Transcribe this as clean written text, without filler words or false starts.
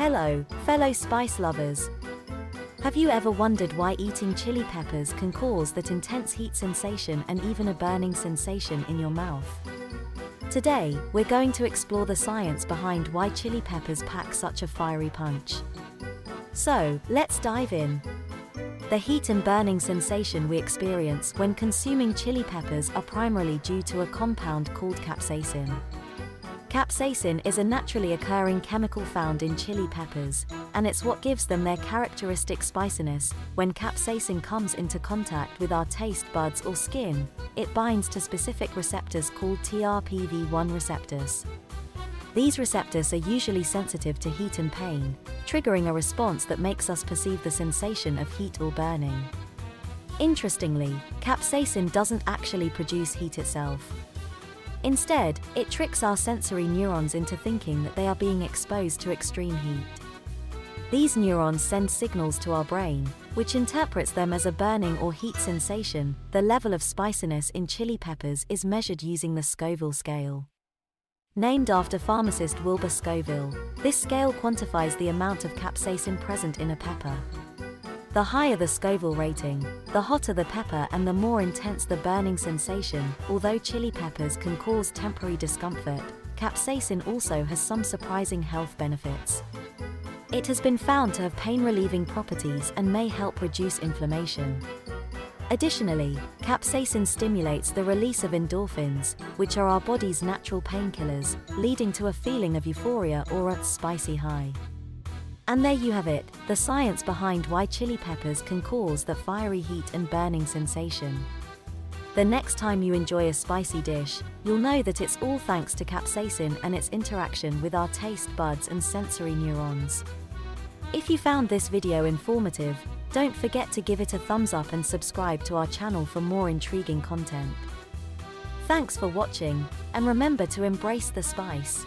Hello, fellow spice lovers. Have you ever wondered why eating chili peppers can cause that intense heat sensation and even a burning sensation in your mouth? Today, we're going to explore the science behind why chili peppers pack such a fiery punch. So, let's dive in. The heat and burning sensation we experience when consuming chili peppers are primarily due to a compound called capsaicin. Capsaicin is a naturally occurring chemical found in chili peppers, and it's what gives them their characteristic spiciness. When capsaicin comes into contact with our taste buds or skin, it binds to specific receptors called TRPV1 receptors. These receptors are usually sensitive to heat and pain, triggering a response that makes us perceive the sensation of heat or burning. Interestingly, capsaicin doesn't actually produce heat itself. Instead, it tricks our sensory neurons into thinking that they are being exposed to extreme heat. These neurons send signals to our brain, which interprets them as a burning or heat sensation. The level of spiciness in chili peppers is measured using the Scoville scale. Named after pharmacist Wilbur Scoville, this scale quantifies the amount of capsaicin present in a pepper. The higher the Scoville rating, the hotter the pepper and the more intense the burning sensation. Although chili peppers can cause temporary discomfort, capsaicin also has some surprising health benefits. It has been found to have pain-relieving properties and may help reduce inflammation. Additionally, capsaicin stimulates the release of endorphins, which are our body's natural painkillers, leading to a feeling of euphoria or a spicy high. And there you have it, the science behind why chili peppers can cause the fiery heat and burning sensation. The next time you enjoy a spicy dish, you'll know that it's all thanks to capsaicin and its interaction with our taste buds and sensory neurons. If you found this video informative, don't forget to give it a thumbs up and subscribe to our channel for more intriguing content. Thanks for watching, and remember to embrace the spice.